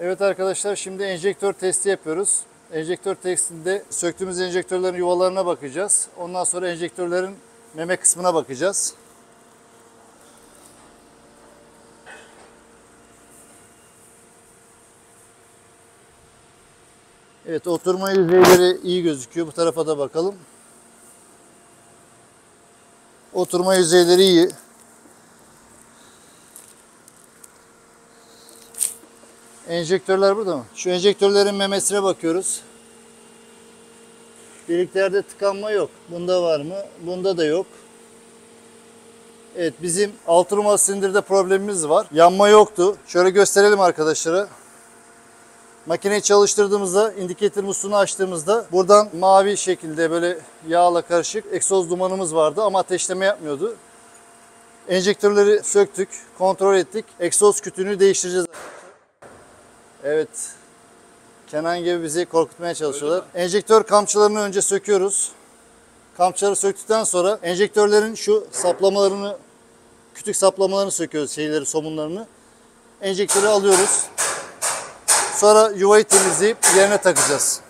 Evet arkadaşlar, şimdi enjektör testi yapıyoruz. Enjektör testinde söktüğümüz enjektörlerin yuvalarına bakacağız. Ondan sonra enjektörlerin meme kısmına bakacağız. Evet, oturma yüzeyleri iyi gözüküyor. Bu tarafa da bakalım. Oturma yüzeyleri iyi. Enjektörler burada mı? Şu enjektörlerin memesine bakıyoruz. Deliklerde tıkanma yok. Bunda var mı? Bunda da yok. Evet, bizim 6 numaralı silindirde problemimiz var. Yanma yoktu. Şöyle gösterelim arkadaşlara. Makineyi çalıştırdığımızda, indikatör musluğunu açtığımızda buradan mavi şekilde böyle yağla karışık egzoz dumanımız vardı ama ateşleme yapmıyordu. Enjektörleri söktük, kontrol ettik. Egzoz kütüğünü değiştireceğiz. Evet, Kenan gibi bizi korkutmaya çalışıyorlar. Enjektör kamçılarını önce söküyoruz. Kamçıları söktükten sonra enjektörlerin şu saplamalarını, kütük saplamalarını söküyoruz, şeyleri, somunlarını. Enjektörü alıyoruz. Sonra yuvayı temizleyip yerine takacağız.